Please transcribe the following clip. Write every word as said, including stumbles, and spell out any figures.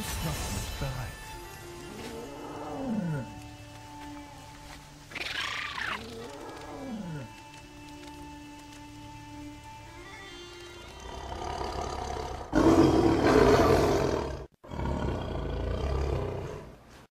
It's not much behind.